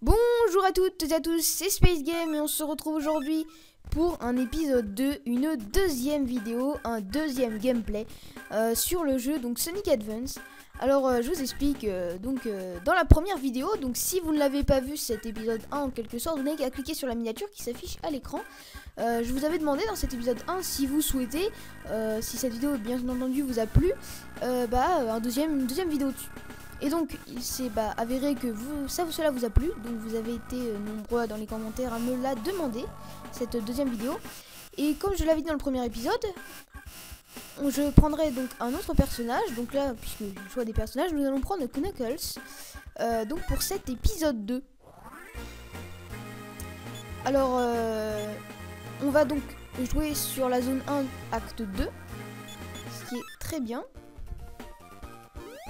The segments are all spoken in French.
Bonjour à toutes et à tous, c'est Space Game et on se retrouve aujourd'hui pour un épisode 2, une deuxième vidéo, un deuxième gameplay sur le jeu donc Sonic Advance. Alors je vous explique, dans la première vidéo, donc si vous ne l'avez pas vu cet épisode 1 en quelque sorte, vous n'avez qu'à cliquer sur la miniature qui s'affiche à l'écran. Je vous avais demandé dans cet épisode 1 si vous souhaitez, si cette vidéo bien entendu vous a plu, une deuxième vidéo dessus. Et donc il s'est avéré que cela vous a plu, donc vous avez été nombreux dans les commentaires à me la demander, cette deuxième vidéo. Et comme je l'avais dit dans le premier épisode, je prendrai donc un autre personnage, donc là, puisque je choisis des personnages, nous allons prendre Knuckles, donc pour cet épisode 2. Alors, on va donc jouer sur la zone 1, acte 2, ce qui est très bien.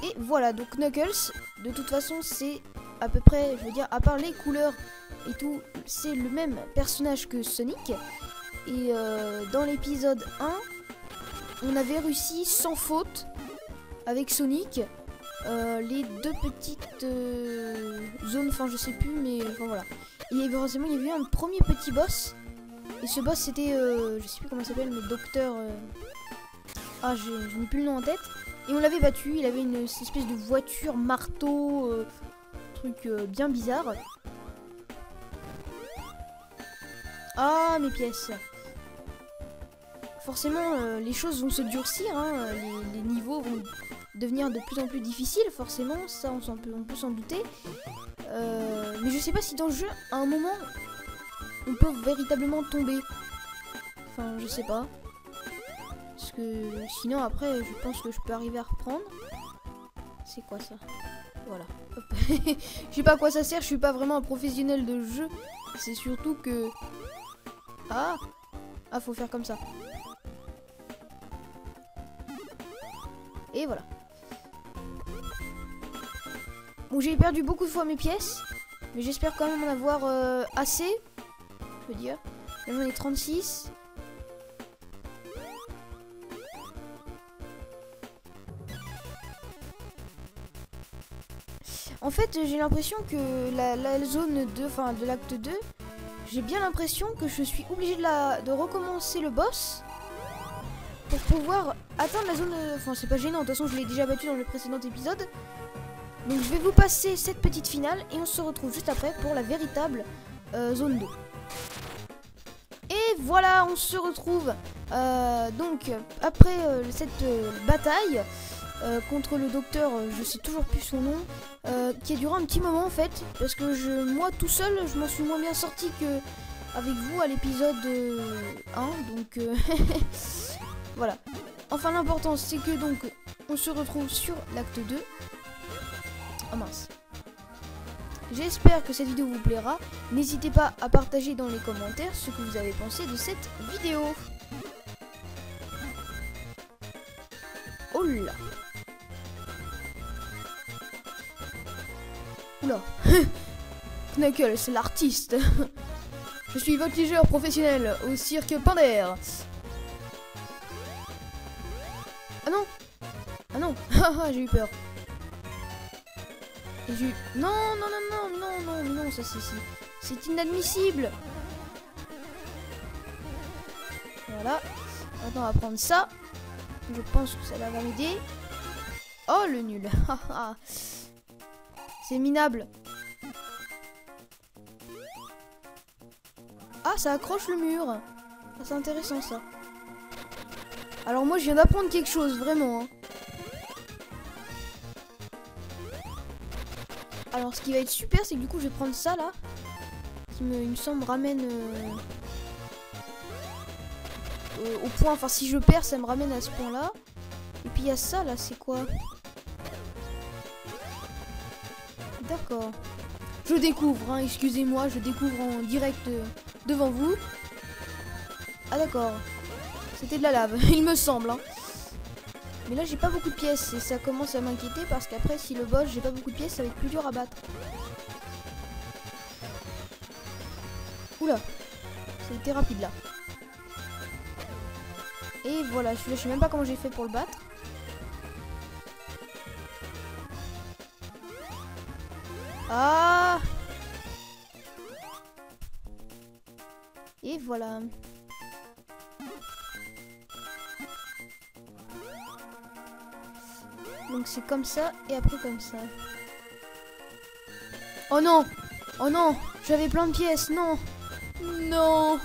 Et voilà, donc Knuckles, de toute façon, c'est à peu près, je veux dire, à part les couleurs et tout, c'est le même personnage que Sonic. Et dans l'épisode 1... on avait réussi sans faute avec Sonic les deux petites zones, enfin je sais plus, mais enfin voilà. Et heureusement il y a eu un premier petit boss, et ce boss c'était, je sais plus comment il s'appelle, le docteur... Ah, je n'ai plus le nom en tête. Et on l'avait battu, il avait une espèce de voiture, marteau, truc bien bizarre. Ah, mes pièces. Forcément, les choses vont se durcir, hein, les niveaux vont devenir de plus en plus difficiles, forcément, ça on peut s'en douter. Mais je sais pas si dans le jeu, à un moment, on peut véritablement tomber. Enfin, je sais pas. Parce que sinon, après, je pense que je peux arriver à reprendre. C'est quoi ça? Voilà. Je sais pas à quoi ça sert, je suis pas vraiment un professionnel de jeu. C'est surtout que... Ah, faut faire comme ça. Et voilà. Bon, j'ai perdu beaucoup de fois mes pièces, mais j'espère quand même en avoir assez, je veux dire. Là, j'en ai 36. En fait, j'ai l'impression que la zone 2, enfin de l'acte 2, j'ai bien l'impression que je suis obligé de recommencer le boss pour pouvoir... atteindre la zone... Enfin, c'est pas gênant, de toute façon, je l'ai déjà battu dans le précédent épisode. Donc, je vais vous passer cette petite finale et on se retrouve juste après pour la véritable zone 2. Et voilà, on se retrouve donc après cette bataille contre le docteur, je sais toujours plus son nom, qui a duré un petit moment en fait, parce que moi tout seul, je m'en suis moins bien sorti que avec vous à l'épisode 1, donc... Voilà. Enfin, l'important, c'est que donc on se retrouve sur l'acte 2. Oh mince. J'espère que cette vidéo vous plaira. N'hésitez pas à partager dans les commentaires ce que vous avez pensé de cette vidéo. Oh là. Oula. Knuckles, c'est l'artiste. Je suis voltigeur professionnel au cirque Pinder. Ah non, j'ai eu peur. Non, ça c'est inadmissible. Voilà, maintenant on va prendre ça. Je pense que ça va m'aider. Oh le nul, c'est minable. Ah, ça accroche le mur. Ah, c'est intéressant ça. Alors moi je viens d'apprendre quelque chose, vraiment. Hein. Alors ce qui va être super, c'est que du coup je vais prendre ça là. Il me semble ramène au point, enfin si je perds ça me ramène à ce point là. Et puis il y a ça là, c'est quoi? D'accord. Je découvre, hein, excusez-moi, je découvre en direct devant vous. Ah d'accord. C'était de la lave, il me semble. Hein. Mais là, j'ai pas beaucoup de pièces et ça commence à m'inquiéter parce qu'après, si le boss, j'ai pas beaucoup de pièces, ça va être plus dur à battre. Oula, c'était rapide là. Et voilà, celui-là, je sais même pas comment j'ai fait pour le battre. Ah! Et voilà. Donc c'est comme ça et après comme ça. Oh non! Oh non! J'avais plein de pièces, non! Non!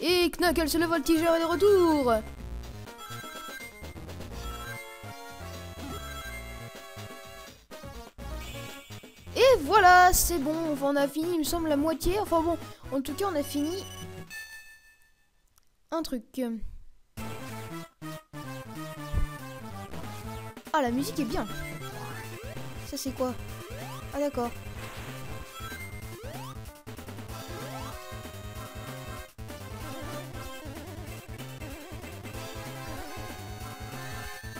Et Knuckles le voltigeur est de retour! Et voilà, c'est bon, enfin, on a fini, il me semble, la moitié. Enfin bon, en tout cas, on a fini un truc. Ah, la musique est bien. Ça, c'est quoi? Ah, d'accord.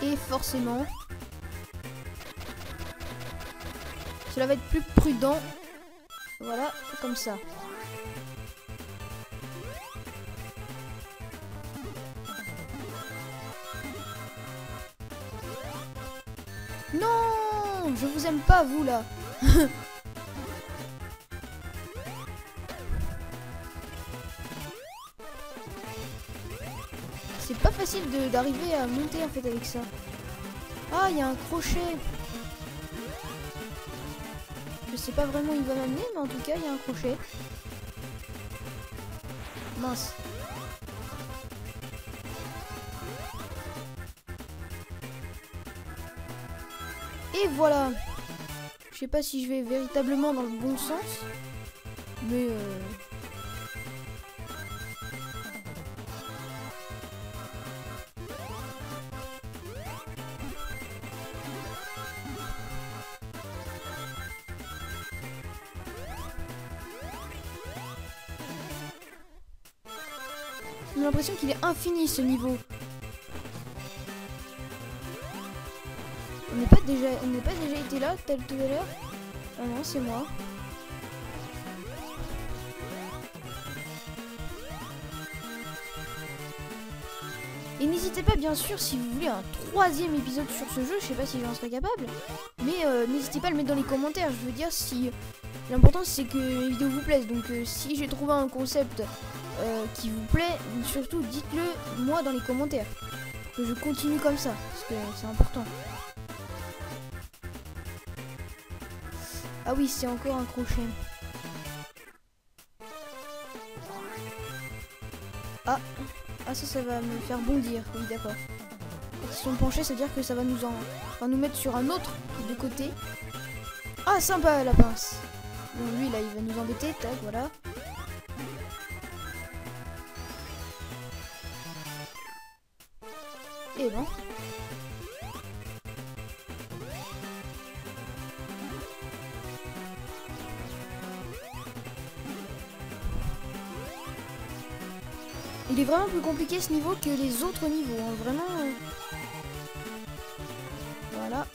Et forcément... Cela va être plus prudent. Voilà, comme ça. Non, je vous aime pas, vous, là. C'est pas facile d'arriver à monter, en fait, avec ça. Ah, il y a un crochet. Je sais pas vraiment où il va m'amener, mais en tout cas, il y a un crochet. Mince. Et voilà. Je sais pas si je vais véritablement dans le bon sens, mais... J'ai l'impression qu'il est infini ce niveau. On n'est pas déjà été là tel tout à l'heure. Ah non, c'est moi. Et n'hésitez pas, bien sûr, si vous voulez un troisième épisode sur ce jeu, je sais pas si j'en serais capable, mais n'hésitez pas à le mettre dans les commentaires. Je veux dire, si l'important c'est que les vidéos vous plaisent, donc si j'ai trouvé un concept qui vous plaît, surtout dites-le moi dans les commentaires, que je continue comme ça, parce que c'est important. Ah oui, c'est encore un crochet. Ah, ah ça va me faire bondir, oui d'accord. Quand ils sont penchés, c'est-à-dire que ça va nous mettre sur un autre de côté. Ah sympa la pince. Bon lui là, il va nous embêter, tac, voilà. Et bon. Il est vraiment plus compliqué ce niveau que les autres niveaux, hein. Vraiment. Voilà.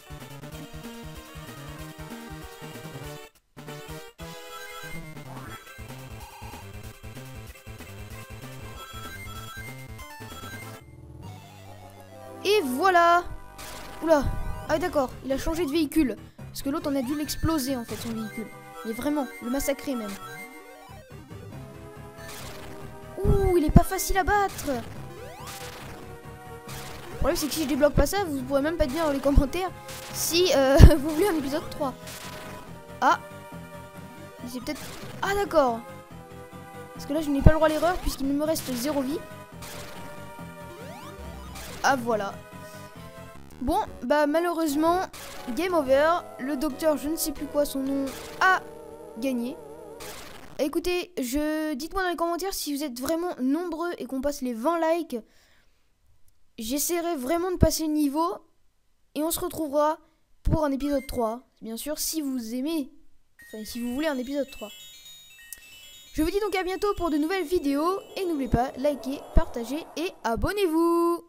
Et voilà. Oula. Ah d'accord, il a changé de véhicule. Parce que l'autre, on a dû l'exploser en fait, son véhicule. Mais vraiment, le massacrer même. Ouh, il est pas facile à battre. Le problème, c'est que si je débloque pas ça, vous pourrez même pas dire dans les commentaires si vous voulez un épisode 3. Ah. C'est peut-être... Ah d'accord. Parce que là, je n'ai pas le droit à l'erreur puisqu'il me reste 0 vie. Ah voilà. Bon, bah malheureusement, game over. Le docteur, je ne sais plus quoi son nom, a gagné. Écoutez, dites-moi dans les commentaires si vous êtes vraiment nombreux et qu'on passe les 20 likes. J'essaierai vraiment de passer le niveau. Et on se retrouvera pour un épisode 3. Bien sûr, si vous aimez. Enfin, si vous voulez un épisode 3. Je vous dis donc à bientôt pour de nouvelles vidéos. Et n'oubliez pas, likez, partagez et abonnez-vous.